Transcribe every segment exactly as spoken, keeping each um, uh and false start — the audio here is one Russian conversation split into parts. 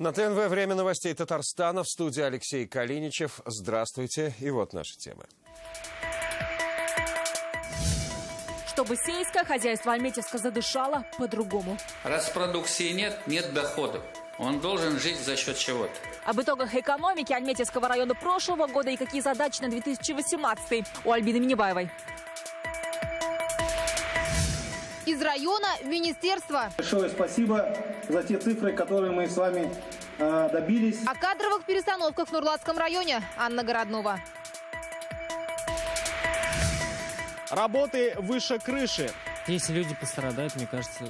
На ТНВ время новостей Татарстана. В студии Алексей Калиничев. Здравствуйте. И вот наши темы. Чтобы сельское хозяйство Альметьевска задышало по-другому. Раз продукции нет, нет доходов. Он должен жить за счет чего-то. Об итогах экономики Альметьевского района прошлого года и какие задачи на две тысячи восемнадцатый у Альбины Минибаевой. Из района в министерство. Большое спасибо за те цифры, которые мы с вами э, добились. О кадровых перестановках в Нурлатском районе Анна Городнова. Работы выше крыши. Если люди пострадают, мне кажется,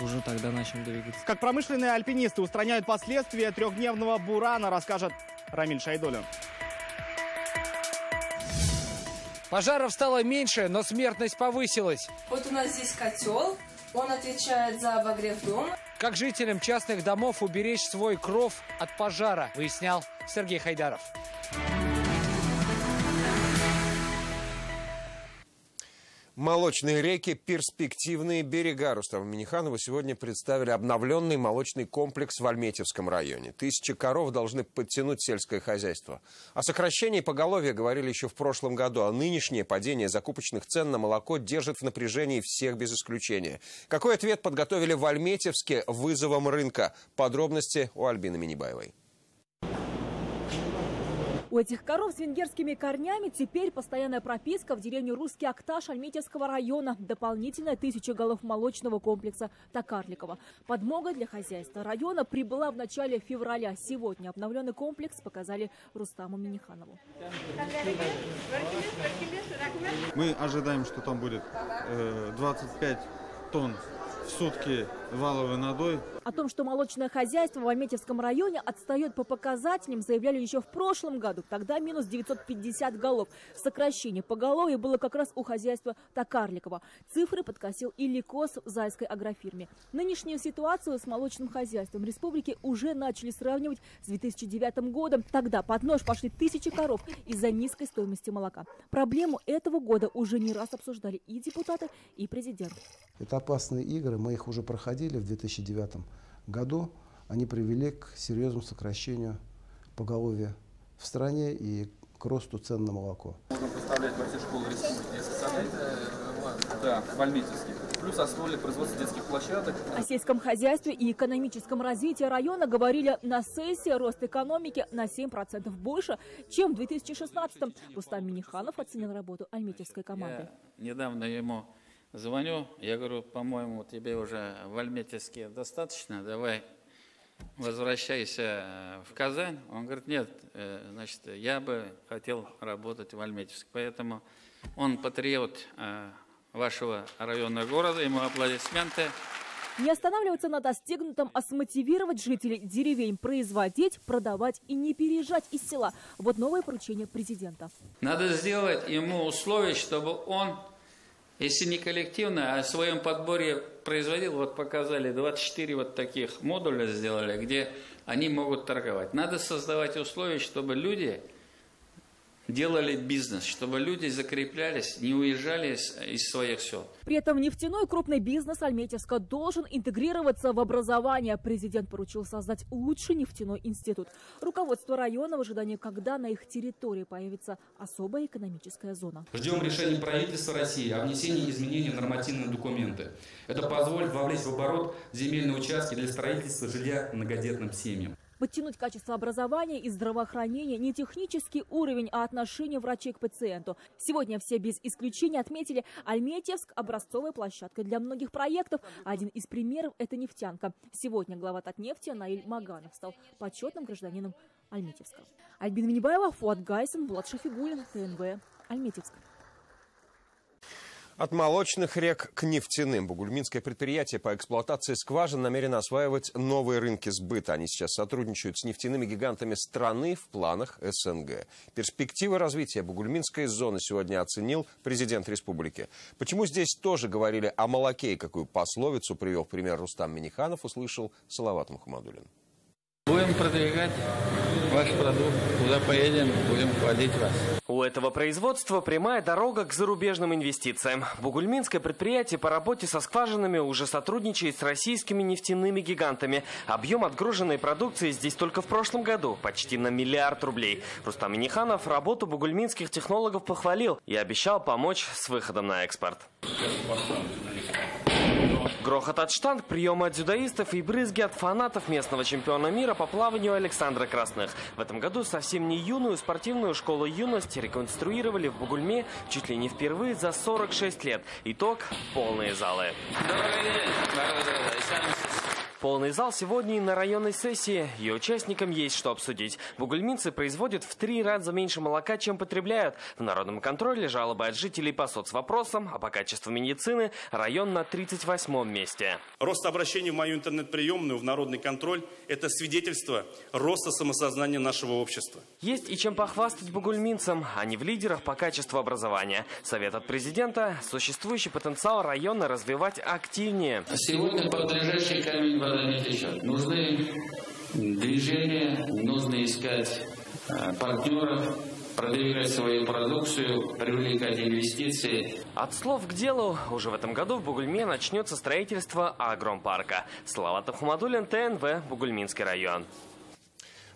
уже тогда начнем двигаться. Как промышленные альпинисты устраняют последствия трехдневного бурана, расскажет Рамиль Шайдуллин. Пожаров стало меньше, но смертность повысилась. Вот у нас здесь котел, он отвечает за обогрев дома. Как жителям частных домов уберечь свой кров от пожара, выяснял Сергей Хайдаров. Молочные реки, перспективные берега. Рустаму Минниханову сегодня представили обновленный молочный комплекс в Альметьевском районе. Тысячи коров должны подтянуть сельское хозяйство. О сокращении поголовья говорили еще в прошлом году, а нынешнее падение закупочных цен на молоко держит в напряжении всех без исключения. Какой ответ подготовили в Альметьевске вызовом рынка? Подробности у Альбины Минибаевой. У этих коров с венгерскими корнями теперь постоянная прописка в деревне Русский Акташ Альметьевского района. Дополнительная тысяча голов молочного комплекса Токарликова. Подмога для хозяйства района прибыла в начале февраля. Сегодня обновленный комплекс показали Рустаму Минниханову. Мы ожидаем, что там будет двадцать пять тонн. В сутки валовой надой. О том, что молочное хозяйство в Альметьевском районе отстает по показателям, заявляли еще в прошлом году. Тогда минус девятьсот пятьдесят голов. Сокращение поголовья было как раз у хозяйства Токарликова. Цифры подкосил и ликос в Зайской агрофирме. Нынешнюю ситуацию с молочным хозяйством республики уже начали сравнивать с две тысячи девятым годом. Тогда под нож пошли тысячи коров из-за низкой стоимости молока. Проблему этого года уже не раз обсуждали и депутаты, и президент. Это опасные игры. Мы их уже проходили в две тысячи девятом году. Они привели к серьезному сокращению поголовья в стране и к росту цен на молоко. Можно представлять во все школы в Альметьевске. Плюс освоили производство детских площадок. О сельском хозяйстве и экономическом развитии района говорили на сессии. Рост экономики на семь процентов больше, чем в две тысячи шестнадцатом. Рустам Минниханов оценил работу альметьевской команды. Я недавно ему звоню, я говорю, по-моему, тебе уже в Альметьевске достаточно, давай возвращайся в Казань. Он говорит, нет, значит, я бы хотел работать в Альметьевске. Поэтому он патриот вашего района города, ему аплодисменты. Не останавливаться на достигнутом, а смотивировать жителей деревень производить, продавать и не переезжать из села. Вот новое поручение президента. Надо сделать ему условия, чтобы он... Если не коллективно, а в своем подборе производил, вот показали, двадцать четыре вот таких модуля сделали, где они могут торговать. Надо создавать условия, чтобы люди делали бизнес, чтобы люди закреплялись, не уезжали из своих сел. При этом нефтяной крупный бизнес Альметьевска должен интегрироваться в образование. Президент поручил создать лучший нефтяной институт. Руководство района в ожидании, когда на их территории появится особая экономическая зона. Ждем решения правительства России о внесении изменений в нормативные документы. Это позволит вовлечь в оборот земельные участки для строительства жилья многодетным семьям. Подтянуть качество образования и здравоохранения не технический уровень, а отношение врачей к пациенту. Сегодня все без исключения отметили Альметьевск образцовой площадкой для многих проектов. Один из примеров – это нефтянка. Сегодня глава Татнефти Наиль Маганов стал почетным гражданином Альметьевска. Альбина Минибаева, Фуат Гайсен, Влад Шафигулин, ТНВ, Альметьевск. От молочных рек к нефтяным. Бугульминское предприятие по эксплуатации скважин намерено осваивать новые рынки сбыта. Они сейчас сотрудничают с нефтяными гигантами страны в планах СНГ. Перспективы развития Бугульминской зоны сегодня оценил президент республики. Почему здесь тоже говорили о молоке и какую пословицу привел в пример Рустам Минниханов, услышал Салават Мухамадуллин. Будем продвигать ваш продукт. Куда поедем, будем хвалить вас. У этого производства прямая дорога к зарубежным инвестициям. Бугульминское предприятие по работе со скважинами уже сотрудничает с российскими нефтяными гигантами. Объем отгруженной продукции здесь только в прошлом году почти на миллиард рублей. Рустам Минниханов работу бугульминских технологов похвалил и обещал помочь с выходом на экспорт. Грохот от штанг, приемы от дзюдоистов и брызги от фанатов местного чемпиона мира по плаванию Александра Красных. В этом году совсем не юную спортивную школу юности реконструировали в Бугульме чуть ли не впервые за сорок шесть лет. Итог – полные залы. Полный зал сегодня и на районной сессии. Ее участникам есть что обсудить. Бугульминцы производят в три раза меньше молока, чем потребляют. В народном контроле жалобы от жителей по соцвопросам, а по качеству медицины район на тридцать восьмом месте. Рост обращений в мою интернет-приемную, в народный контроль – это свидетельство роста самосознания нашего общества. Есть и чем похвастать бугульминцам. Они в лидерах по качеству образования. Совет от президента – существующий потенциал района развивать активнее. Сегодня подлежащий камень не течет. Нужны движения, нужно искать партнеров, продвигать свою продукцию, привлекать инвестиции. От слов к делу. Уже в этом году в Бугульме начнется строительство агропарка. Салават Мухамадуллин, Т Н В, Бугульминский район.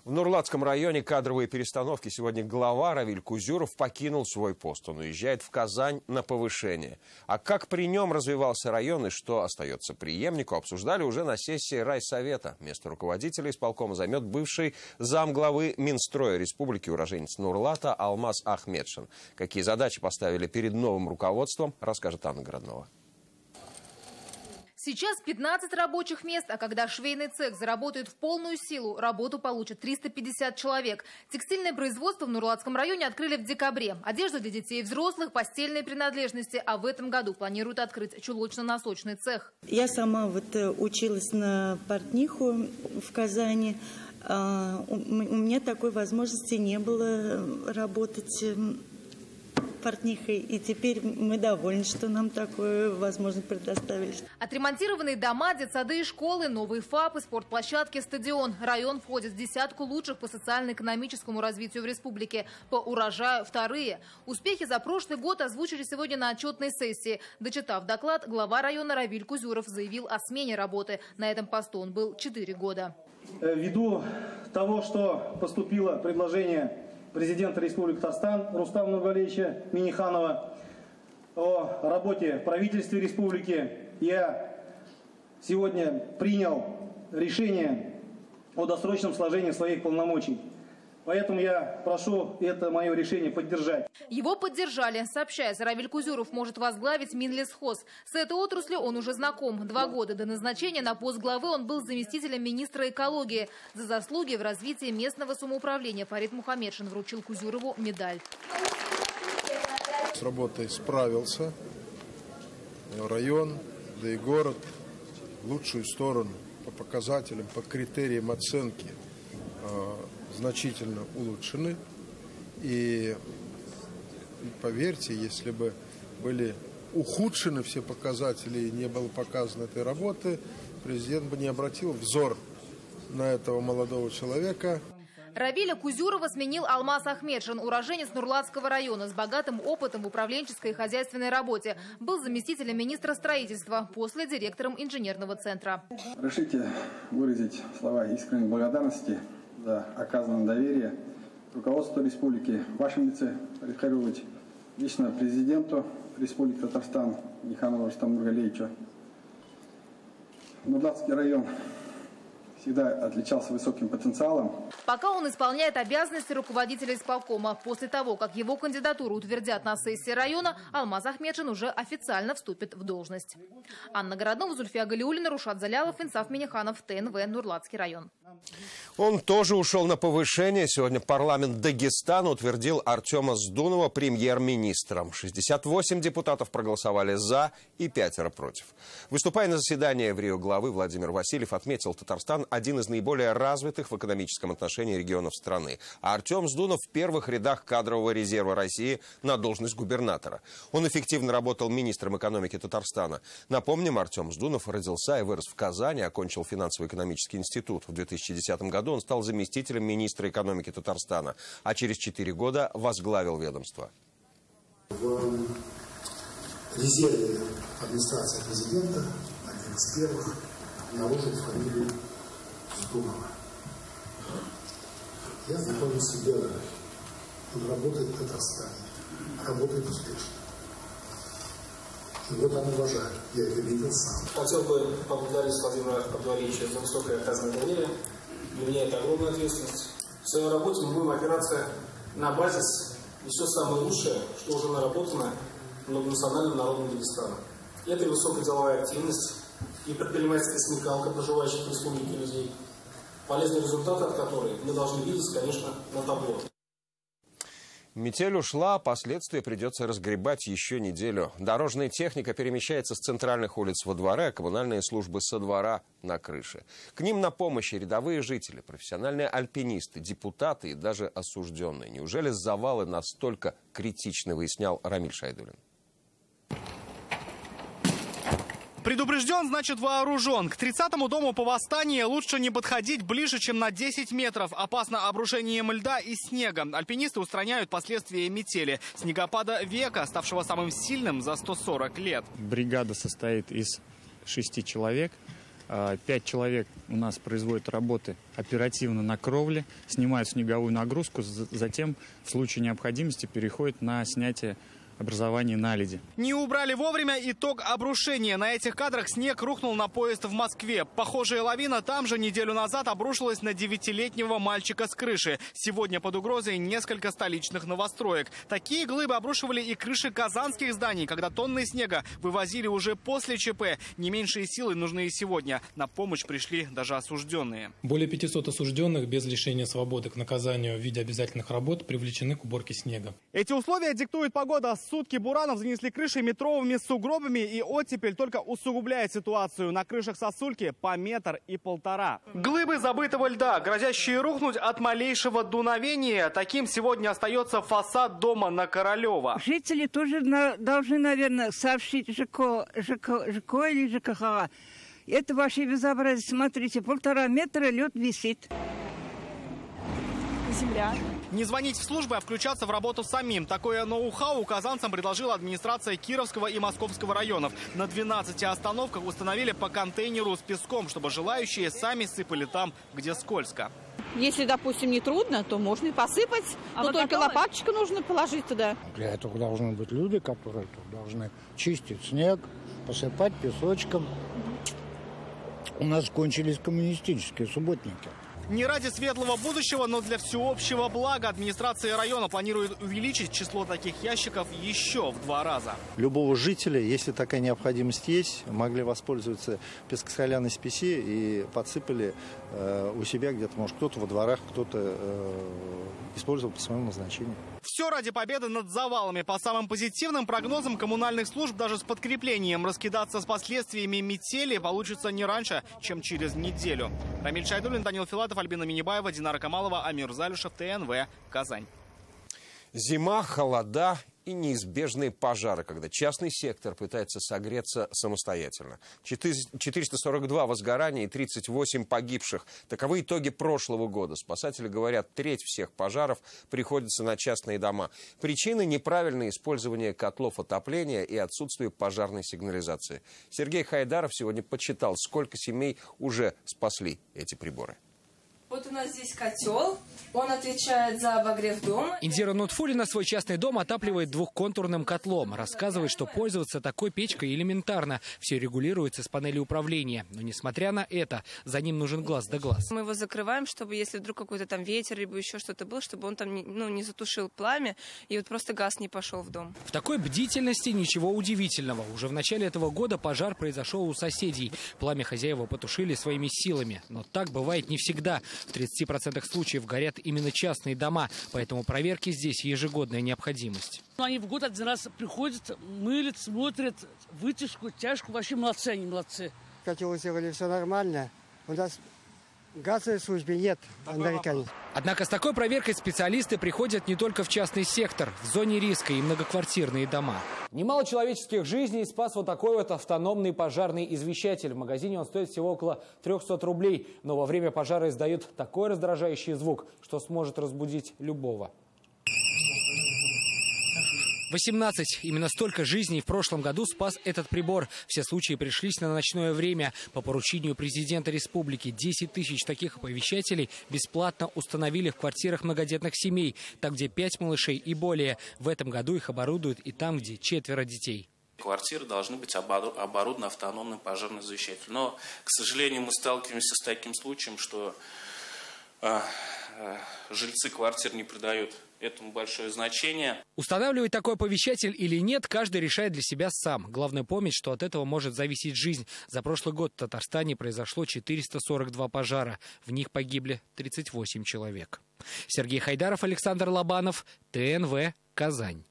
В Нурлатском районе кадровые перестановки. Сегодня глава Равиль Кузюров покинул свой пост. Он уезжает в Казань на повышение. А как при нем развивался район и что остается преемнику, обсуждали уже на сессии райсовета. Место руководителя исполкома займет бывший замглавы Минстроя Республики, уроженец Нурлата Алмаз Ахметшин. Какие задачи поставили перед новым руководством, расскажет Анна Городнова. Сейчас пятнадцать рабочих мест, а когда швейный цех заработает в полную силу, работу получат триста пятьдесят человек. Текстильное производство в Нурлатском районе открыли в декабре. Одежда для детей и взрослых, постельные принадлежности. А в этом году планируют открыть чулочно-носочный цех. Я сама вот училась на портниху в Казани. У меня такой возможности не было работать портнихой, и теперь мы довольны, что нам такую возможность предоставили. Отремонтированные дома, детсады и школы, новые ФАПы, спортплощадки, стадион. Район входит в десятку лучших по социально-экономическому развитию в республике. По урожаю вторые. Успехи за прошлый год озвучили сегодня на отчетной сессии. Дочитав доклад, глава района Равиль Кузюров заявил о смене работы. На этом посту он был четыре года. Ввиду того, что поступило предложение президента Республики Татарстан Рустама Нургалевича Минниханова о работе в правительстве республики, я сегодня принял решение о досрочном сложении своих полномочий. Поэтому я прошу это мое решение поддержать. Его поддержали. Сообщая, Равиль Кузюров может возглавить Минлесхоз. С этой отраслью он уже знаком. Два года до назначения на пост главы он был заместителем министра экологии. За заслуги в развитии местного самоуправления Фарид Мухаммедшин вручил Кузюрову медаль. С работой справился. Район, да и город в лучшую сторону по показателям, по критериям оценки значительно улучшены. И поверьте, если бы были ухудшены все показатели и не было показано этой работы, президент бы не обратил взор на этого молодого человека. Равиля Кузюрова сменил Алмаз Ахметшин, уроженец Нурлатского района с богатым опытом в управленческой и хозяйственной работе. Был заместителем министра строительства, после директором инженерного центра. Решите выразить слова искренней благодарности за оказанное доверие руководству республики, в вашем лице прикорировать лично президенту Республики Татарстан Минниханову Рустаму Нургалевичу. Нурлатский район всегда отличался высоким потенциалом. Пока он исполняет обязанности руководителя исполкома. После того, как его кандидатуру утвердят на сессии района, Алмаз Ахметшин уже официально вступит в должность. Анна Городнова, Зульфия Галиуллина, Рушат Залялов, Инсаф Миниханов, Т Н В, Нурлатский район. Он тоже ушел на повышение. Сегодня парламент Дагестана утвердил Артема Здунова премьер-министром. шестьдесят восемь депутатов проголосовали за и пятеро против. Выступая на заседании в Рио главы, Владимир Васильев отметил, Татарстан один из наиболее развитых в экономическом отношении регионов страны. А Артем Здунов в первых рядах кадрового резерва России на должность губернатора. Он эффективно работал министром экономики Татарстана. Напомним, Артем Здунов родился и вырос в Казани, окончил финансово-экономический институт в две тысячи две тысячи десятом году он стал заместителем министра экономики Татарстана, а через четыре года возглавил ведомство. В резерве администрации президента один из первых наложил фамилию Здунова. Я знакомился с Беловым. Он работает в Татарстане. Работает успешно. И вот он уважает. Я это видел сам. Хотел бы поблагодарить Владимира Васильевича за высокое оказанное доверие. Для меня это огромная ответственность. В своей работе мы будем опираться на базис и все самое лучшее, что уже наработано многонациональным народом Дагестана. Это и высокая деловая активность, и предпринимательская смекалка проживающих в республике людей, полезные результаты от которых мы должны видеть, конечно, на табло. Метель ушла, а последствия придется разгребать еще неделю. Дорожная техника перемещается с центральных улиц во дворы, а коммунальные службы со двора на крыше. К ним на помощь рядовые жители, профессиональные альпинисты, депутаты и даже осужденные. Неужели завалы настолько критичны, выяснял Рамиль Шайдуллин. Предупрежден, значит вооружен. К тридцатому дому по восстанию лучше не подходить ближе, чем на десять метров. Опасно обрушением льда и снега. Альпинисты устраняют последствия метели. Снегопада века, ставшего самым сильным за сто сорок лет. Бригада состоит из шести человек. Пять человек у нас производят работы оперативно на кровле, снимают снеговую нагрузку, затем в случае необходимости переходят на снятие образование на льде. Не убрали вовремя, итог обрушения. На этих кадрах снег рухнул на поезд в Москве. Похожая лавина там же неделю назад обрушилась на девятилетнего мальчика с крыши. Сегодня под угрозой несколько столичных новостроек. Такие глыбы обрушивали и крыши казанских зданий, когда тонны снега вывозили уже после ЧП. Не меньшие силы нужны и сегодня. На помощь пришли даже осужденные. Более пятисот осужденных без лишения свободы к наказанию в виде обязательных работ привлечены к уборке снега. Эти условия диктует погода. Сутки буранов занесли крыши метровыми сугробами, и оттепель только усугубляет ситуацию. На крышах сосульки по метр и полтора. Глыбы забытого льда, грозящие рухнуть от малейшего дуновения. Таким сегодня остается фасад дома на Королёва. Жители тоже должны, наверное, сообщить ЖК, ЖК, ЖК или ЖКХ. Это ваше безобразие. Смотрите, полтора метра лед висит. Земля. Не звонить в службы, а включаться в работу самим. Такое ноу-хау казанцам предложила администрация Кировского и Московского районов. На двенадцати остановках установили по контейнеру с песком, чтобы желающие сами сыпали там, где скользко. Если, допустим, не трудно, то можно и посыпать. А но только готовы? Лопаточку нужно положить туда. Для этого должны быть люди, которые должны чистить снег, посыпать песочком. У нас кончились коммунистические субботники. Не ради светлого будущего, но для всеобщего блага администрация района планирует увеличить число таких ящиков еще в два раза. Любого жителя, если такая необходимость есть, могли воспользоваться пескосоляной спеси и подсыпали э, у себя где-то, может, кто-то во дворах, кто-то э, использовал по своему назначению. Все ради победы над завалами. По самым позитивным прогнозам коммунальных служб, даже с подкреплением раскидаться с последствиями метели получится не раньше, чем через неделю. Рамиль Шайдуллин, Даниил Филатов, Альбина Минибаева, Динара Камалова, Амир Залюшев, Т Н В, Казань. Зима, холода и неизбежные пожары, когда частный сектор пытается согреться самостоятельно. четыреста сорок два возгорания и тридцать восемь погибших. Таковы итоги прошлого года. Спасатели говорят, треть всех пожаров приходится на частные дома. Причины – неправильное использование котлов отопления и отсутствие пожарной сигнализации. Сергей Хайдаров сегодня подсчитал, сколько семей уже спасли эти приборы. Вот у нас здесь котел, он отвечает за обогрев дома. Индира Нутфулина свой частный дом отапливает двухконтурным котлом. Рассказывает, что пользоваться такой печкой элементарно. Все регулируется с панели управления. Но несмотря на это, за ним нужен глаз да глаз. Мы его закрываем, чтобы если вдруг какой-то там ветер, либо еще что-то был, чтобы он там ну, не затушил пламя и вот просто газ не пошел в дом. В такой бдительности ничего удивительного. Уже в начале этого года пожар произошел у соседей. Пламя хозяева потушили своими силами. Но так бывает не всегда. В тридцати процентах случаев горят именно частные дома, поэтому проверки здесь ежегодная необходимость. Они в год один раз приходят, мылят, смотрят, вытяжку, тяжку, вообще молодцы они, молодцы. Котел сделали, все нормально. У нас газовой службе нет американцев. Однако с такой проверкой специалисты приходят не только в частный сектор, в зоне риска и многоквартирные дома. Немало человеческих жизней спас вот такой вот автономный пожарный извещатель. В магазине он стоит всего около трёхсот рублей, но во время пожара издает такой раздражающий звук, что сможет разбудить любого. восемнадцать. Именно столько жизней в прошлом году спас этот прибор. Все случаи пришлись на ночное время. По поручению президента республики десять тысяч таких оповещателей бесплатно установили в квартирах многодетных семей, там, где пять малышей и более. В этом году их оборудуют и там, где четверо детей. Квартиры должны быть оборудованы автономным пожарным извещателем. Но, к сожалению, мы сталкиваемся с таким случаем, что э, э, жильцы квартир не придают этому большое значение. Устанавливать такой оповещатель или нет, каждый решает для себя сам. Главное помнить, что от этого может зависеть жизнь. За прошлый год в Татарстане произошло четыреста сорок два пожара. В них погибли тридцать восемь человек. Сергей Хайдаров, Александр Лобанов, ТНВ, Казань.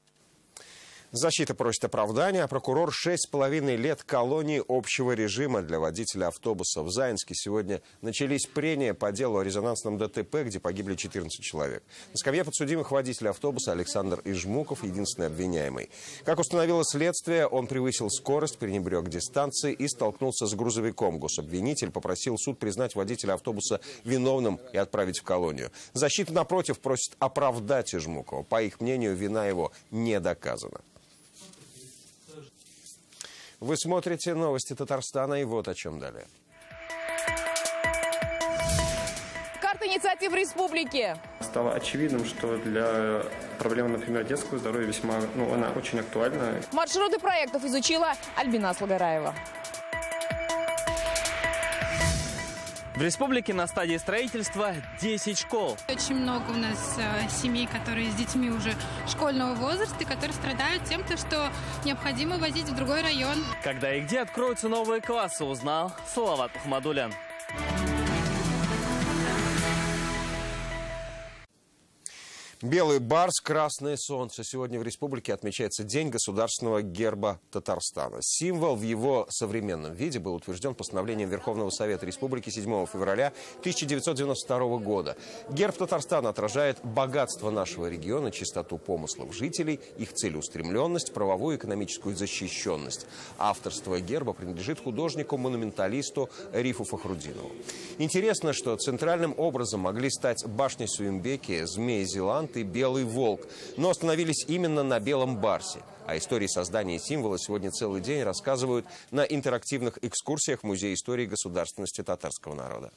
Защита просит оправдания. Прокурор шесть с половиной лет колонии общего режима для водителя автобуса. В Заинске сегодня начались прения по делу о резонансном ДТП, где погибли четырнадцать человек. На скамье подсудимых водителя автобуса Александр Ижмуков, единственный обвиняемый. Как установило следствие, он превысил скорость, пренебрег дистанции и столкнулся с грузовиком. Гособвинитель попросил суд признать водителя автобуса виновным и отправить в колонию. Защита, напротив, просит оправдать Ижмукова. По их мнению, вина его не доказана. Вы смотрите новости Татарстана, и вот о чем далее. Карта инициатив республики. Стало очевидным, что для проблемы, например, детского здоровья весьма, ну, она очень актуальна. Маршруты проектов изучила Альбина Слогараева. В республике на стадии строительства десять школ. Очень много у нас семей, которые с детьми уже школьного возраста, которые страдают тем, что необходимо возить в другой район. Когда и где откроются новые классы, узнал Салават Мухамадуллин. Белый барс, красное солнце. Сегодня в республике отмечается День государственного герба Татарстана. Символ в его современном виде был утвержден постановлением Верховного Совета Республики седьмого февраля тысяча девятьсот девяносто второго года. Герб Татарстана отражает богатство нашего региона, чистоту помыслов жителей, их целеустремленность, правовую и экономическую защищенность. Авторство герба принадлежит художнику-монументалисту Рифу Фахрудинову. Интересно, что центральным образом могли стать башни Суембеки, змеи Зеланд и белый волк, но остановились именно на белом барсе. О истории создания символа сегодня целый день рассказывают на интерактивных экскурсиях Музея истории государственности татарского народа.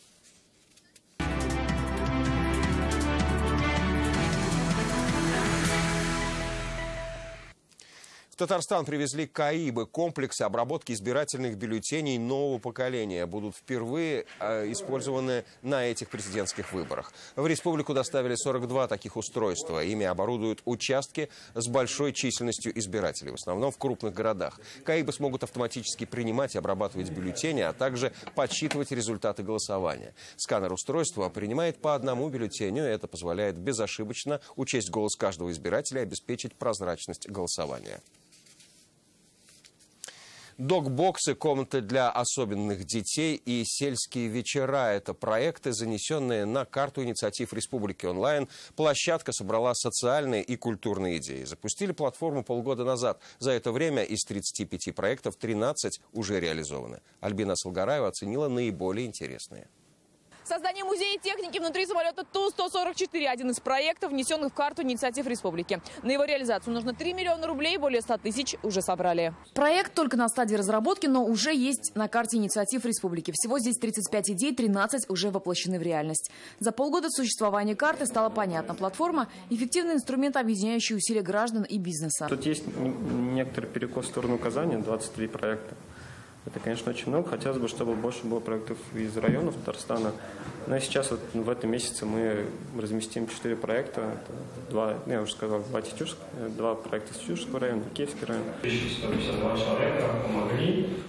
В Татарстан привезли КАИБы, комплексы обработки избирательных бюллетеней нового поколения. Будут впервые э, использованы на этих президентских выборах. В республику доставили сорок два таких устройства. Ими оборудуют участки с большой численностью избирателей, в основном в крупных городах. КАИБы смогут автоматически принимать и обрабатывать бюллетени, а также подсчитывать результаты голосования. Сканер устройства принимает по одному бюллетеню. Это позволяет безошибочно учесть голос каждого избирателя и обеспечить прозрачность голосования. Док-боксы, комнаты для особенных детей и сельские вечера – это проекты, занесенные на карту инициатив Республики онлайн. Площадка собрала социальные и культурные идеи. Запустили платформу полгода назад. За это время из тридцати пяти проектов тринадцать уже реализованы. Альбина Слогараева оценила наиболее интересные. Создание музея техники внутри самолета Ту сто сорок четыре – один из проектов, внесенных в карту инициатив республики. На его реализацию нужно три миллиона рублей, более ста тысяч уже собрали. Проект только на стадии разработки, но уже есть на карте инициатив республики. Всего здесь тридцать пять идей, тринадцать уже воплощены в реальность. За полгода существования карты стало понятно. Платформа – эффективный инструмент, объединяющий усилия граждан и бизнеса. Тут есть некоторый перекос в сторону Казани, двадцать три проекта. Это, конечно, очень много. Хотелось бы, чтобы больше было проектов из районов Татарстана. Но сейчас вот в этом месяце мы разместим четыре проекта. Два, я уже сказал, два, Тетюшск, два проекта из Тетюшского района, Киевский район.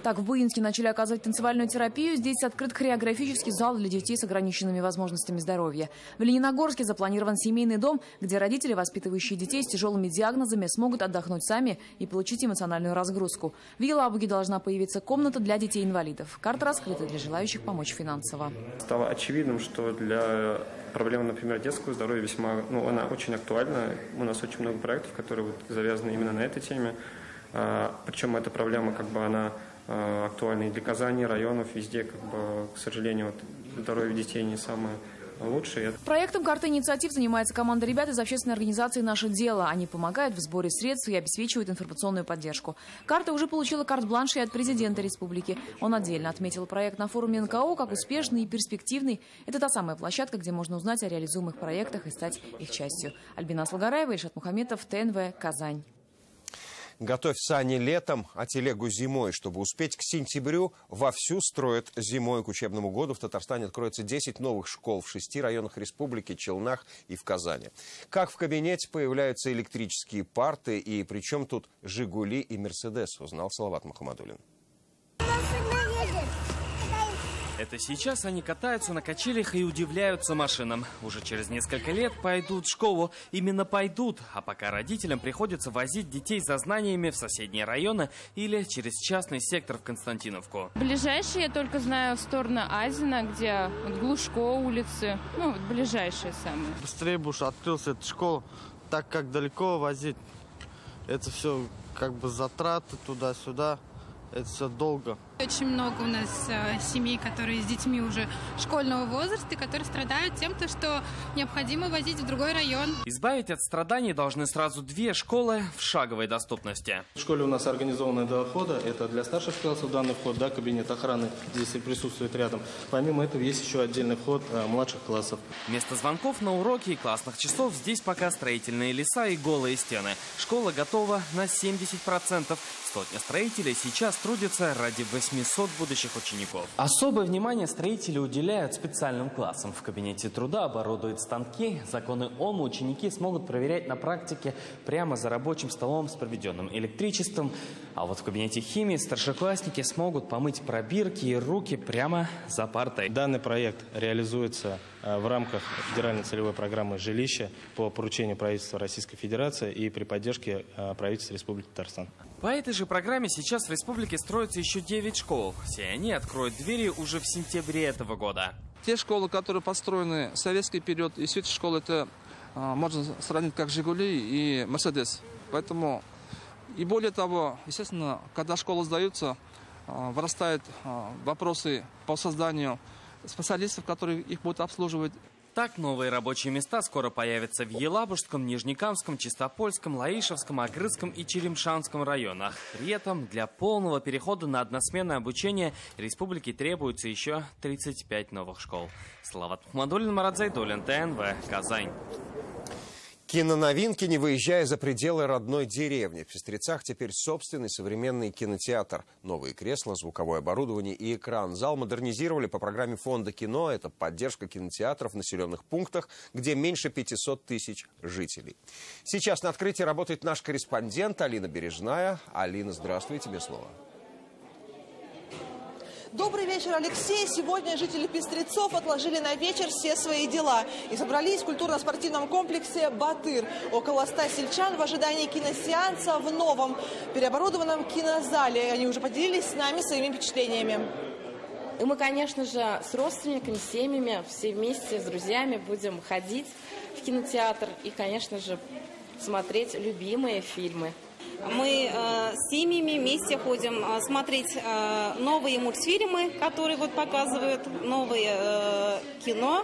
Так, в Буинске начали оказывать танцевальную терапию. Здесь открыт хореографический зал для детей с ограниченными возможностями здоровья. В Лениногорске запланирован семейный дом, где родители, воспитывающие детей с тяжелыми диагнозами, смогут отдохнуть сами и получить эмоциональную разгрузку. В Елабуге должна появиться комната комната для детей-инвалидов. Карта раскрыта для желающих помочь финансово. Стало очевидным, что для проблемы, например, детского здоровья весьма, ну, она очень актуальна. У нас очень много проектов, которые вот завязаны именно на этой теме. А, причем эта проблема, как бы, она а, актуальна и для Казани, районов, везде, как бы, к сожалению, вот, здоровье детей не самое лучшее. Проектом «Карта инициатив» занимается команда ребят из общественной организации «Наше дело». Они помогают в сборе средств и обеспечивают информационную поддержку. Карта уже получила карт-бланш и от президента республики. Он отдельно отметил проект на форуме эн ка о как успешный и перспективный. Это та самая площадка, где можно узнать о реализуемых проектах и стать их частью. Альбина Слогараева, Ильшат Мухаметов, тэ эн вэ, Казань. Готовь сани летом, а телегу зимой. Чтобы успеть к сентябрю, вовсю строят зимой. К учебному году в Татарстане откроется десять новых школ в шести районах республики, Челнах и в Казани. Как в кабинете появляются электрические парты и при чем тут «Жигули» и «Мерседес», узнал Салават Мухамадуллин. Это сейчас они катаются на качелях и удивляются машинам. Уже через несколько лет пойдут в школу. Именно пойдут. А пока родителям приходится возить детей за знаниями в соседние районы или через частный сектор в Константиновку. Ближайшие я только знаю в сторону Азина, где вот Глушко улицы. Ну, вот ближайшие самые. Быстрее бы уж открылся эта школа, так как далеко возить. Это все как бы затраты туда-сюда. Это все долго. Очень много у нас э, семей, которые с детьми уже школьного возраста, которые страдают тем, что необходимо возить в другой район. Избавить от страданий должны сразу две школы в шаговой доступности. В школе у нас организованные два входа. Это для старших классов данный вход, да, кабинет охраны здесь и присутствует рядом. Помимо этого есть еще отдельный вход э, младших классов. Вместо звонков на уроки и классных часов здесь пока строительные леса и голые стены. Школа готова на семьдесят процентов. Сотня строителей сейчас трудится ради восьмисот будущих учеников. Особое внимание строители уделяют специальным классам. В кабинете труда оборудуют станки. Законы ОМА ученики смогут проверять на практике прямо за рабочим столом с проведенным электричеством. А вот в кабинете химии старшеклассники смогут помыть пробирки и руки прямо за партой. Данный проект реализуется в рамках федеральной целевой программы «Жилище» по поручению правительства Российской Федерации и при поддержке правительства Республики Татарстан. По этой же программе сейчас в республике строится еще девять школ. Все они откроют двери уже в сентябре этого года. Те школы, которые построены в советский период, и все эти школы, это можно сравнить как «Жигули» и «Мерседес». Поэтому, и более того, естественно, когда школы сдаются, вырастают вопросы по созданию специалистов, которые их будут обслуживать. Так, новые рабочие места скоро появятся в Елабужском, Нижнекамском, Чистопольском, Лаишевском, Агрызском и Черемшанском районах. При этом для полного перехода на односменное обучение республике требуется еще тридцать пять новых школ. Салават Мухамадуллин, Марат Зайдуллин, тэ эн вэ, Казань. Киноновинки, не выезжая за пределы родной деревни. В Пестрецах теперь собственный современный кинотеатр. Новые кресла, звуковое оборудование и экран. Зал модернизировали по программе фонда кино. Это поддержка кинотеатров в населенных пунктах, где меньше пятисот тысяч жителей. Сейчас на открытии работает наш корреспондент Алина Бережная. Алина, здравствуй, тебе слово. Добрый вечер, Алексей. Сегодня жители Пестрецов отложили на вечер все свои дела и собрались в культурно-спортивном комплексе «Батыр». Около ста сельчан в ожидании киносеанса в новом переоборудованном кинозале. Они уже поделились с нами своими впечатлениями. И мы, конечно же, с родственниками, с семьями, все вместе, с друзьями будем ходить в кинотеатр и, конечно же, смотреть любимые фильмы. Мы э, с семьями вместе ходим э, смотреть э, новые мультфильмы, которые вот показывают, новые э, кино.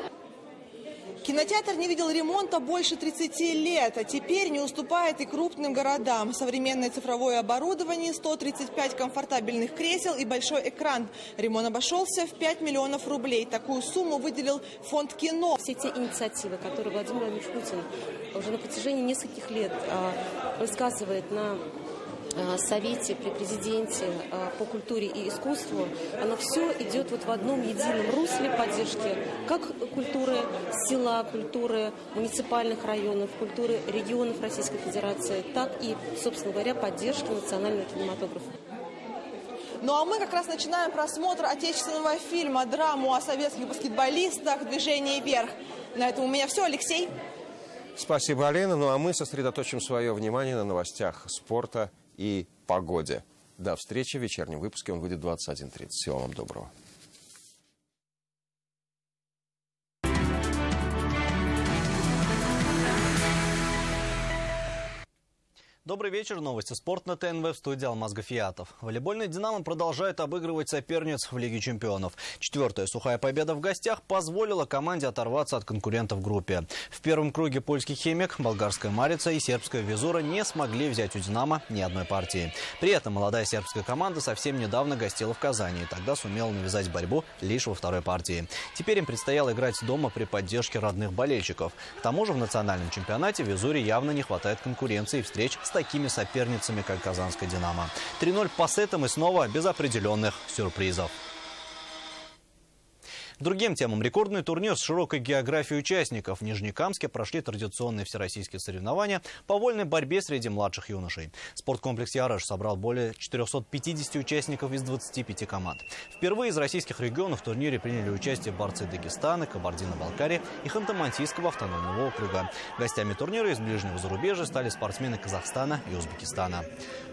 Кинотеатр не видел ремонта больше тридцати лет, а теперь не уступает и крупным городам. Современное цифровое оборудование, сто тридцать пять комфортабельных кресел и большой экран. Ремонт обошелся в пять миллионов рублей. Такую сумму выделил фонд кино. Все те инициативы, которые Владимир Владимирович Путин уже на протяжении нескольких лет высказывает на Совете при президенте по культуре и искусству, оно все идет вот в одном едином русле поддержки как культуры села, культуры муниципальных районов, культуры регионов Российской Федерации, так и, собственно говоря, поддержки национального кинематографа. Ну а мы как раз начинаем просмотр отечественного фильма, драму о советских баскетболистах «Движение вверх». На этом у меня все, Алексей. Спасибо, Алина. Ну а мы сосредоточим свое внимание на новостях спорта и погоде. До встречи в вечернем выпуске. Он выйдет в двадцать один тридцать. Всего вам доброго. Добрый вечер. Новости спорт на ТНВ, в студии Алмаз Ахметшин. Волейбольный «Динамо» продолжает обыгрывать соперниц в Лиге чемпионов. Четвертая сухая победа в гостях позволила команде оторваться от конкурентов в группе. В первом круге польский «Химик», болгарская «Марица» и сербская «Визура» не смогли взять у «Динамо» ни одной партии. При этом молодая сербская команда совсем недавно гостила в Казани и тогда сумела навязать борьбу лишь во второй партии. Теперь им предстояло играть дома при поддержке родных болельщиков. К тому же в национальном чемпионате «Визуре» явно не хватает конкуренции и встреч с такими соперницами, как казанская «Динамо». три ноль по сетам и снова без определенных сюрпризов. Другим темам. Рекордный турнир с широкой географией участников. В Нижнекамске прошли традиционные всероссийские соревнования по вольной борьбе среди младших юношей. Спорткомплекс «Ярыш» собрал более четырёхсот пятидесяти участников из двадцати пяти команд. Впервые из российских регионов в турнире приняли участие борцы Дагестана, Кабардино-Балкарии и Ханты-Мансийского автономного округа. Гостями турнира из ближнего зарубежья стали спортсмены Казахстана и Узбекистана.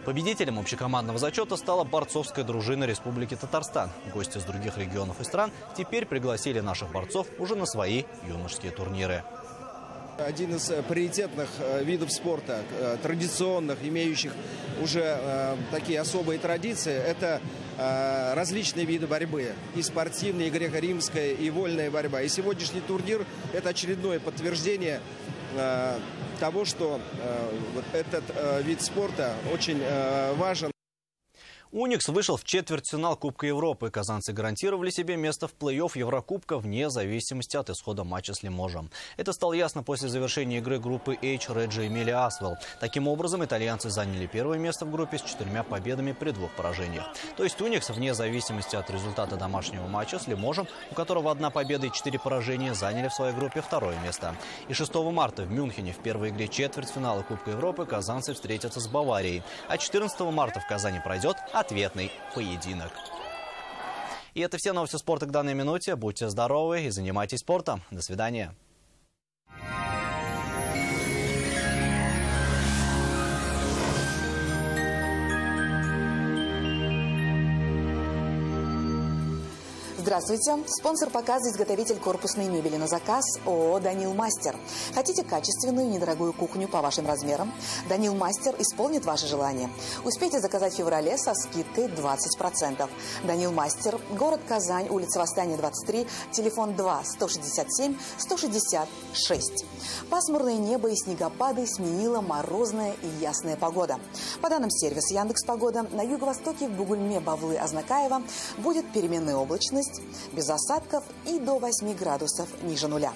Победителем общекомандного зачета стала борцовская дружина Республики Татарстан. Гости из других регионов и стран теперь пригласили наших борцов уже на свои юношеские турниры. Один из приоритетных видов спорта, традиционных, имеющих уже такие особые традиции, это различные виды борьбы. И спортивная, и греко-римская, и вольная борьба. И сегодняшний турнир – это очередное подтверждение того, что этот вид спорта очень важен. «Уникс» вышел в четвертьфинал Кубка Европы. Казанцы гарантировали себе место в плей-офф Еврокубка вне зависимости от исхода матча с Лиможем. Это стало ясно после завершения игры группы H Реджи Эмилия Асвелл. Таким образом, итальянцы заняли первое место в группе с четырьмя победами при двух поражениях. То есть «Уникс» вне зависимости от результата домашнего матча с Лиможем, у которого одна победа и четыре поражения, заняли в своей группе второе место. И шестого марта в Мюнхене в первой игре четвертьфинала Кубка Европы казанцы встретятся с Баварией. А четырнадцатого марта в Казани пройдет ответный поединок. И это все новости спорта к данной минуте. Будьте здоровы и занимайтесь спортом. До свидания. Здравствуйте! Спонсор показа – изготовитель корпусной мебели на заказ ООО «Данил Мастер». Хотите качественную и недорогую кухню по вашим размерам? «Данил Мастер» исполнит ваши желания. Успейте заказать в феврале со скидкой двадцать процентов. «Данил Мастер», город Казань, улица Восстания, двадцать три, телефон два сто шестьдесят семь сто шестьдесят шесть. Пасмурное небо и снегопады сменила морозная и ясная погода. По данным сервиса «Яндекс.Погода», на юго-востоке в Бугульме, Бавлы, Азнакаева будет переменная облачность, без осадков и до восьми градусов ниже нуля.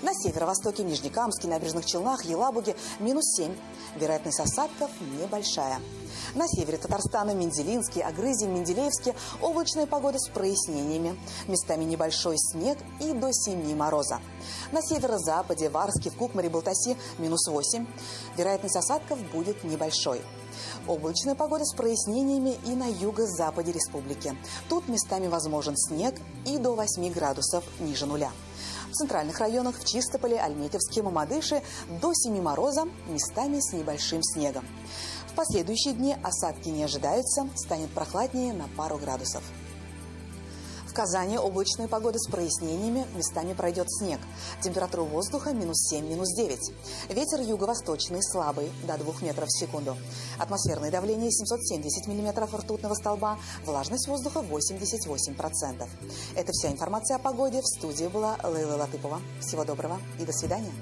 На северо-востоке, Нижнекамске, Набережных Челнах, Елабуге минус семь. Вероятность осадков небольшая. На севере Татарстана, Менделинске, Агрызе, Менделеевске облачная погода с прояснениями. Местами небольшой снег и до семи мороза. На северо-западе, Варске, в Кукмаре, Балтасе минус восемь. Вероятность осадков будет небольшой. Облачная погода с прояснениями и на юго-западе республики. Тут местами возможен снег и до восьми градусов ниже нуля. В центральных районах, в Чистополе, Альметьевске, Мамадыше до семи мороза, местами с небольшим снегом. В последующие дни осадки не ожидаются, станет прохладнее на пару градусов. В Казани облачная погода с прояснениями, местами пройдет снег. Температура воздуха минус семь, минус девять. Ветер юго-восточный слабый, до двух метров в секунду. Атмосферное давление семьсот семьдесят миллиметров ртутного столба, влажность воздуха восемьдесят восемь процентов. Это вся информация о погоде. В студии была Лейла Латыпова. Всего доброго и до свидания.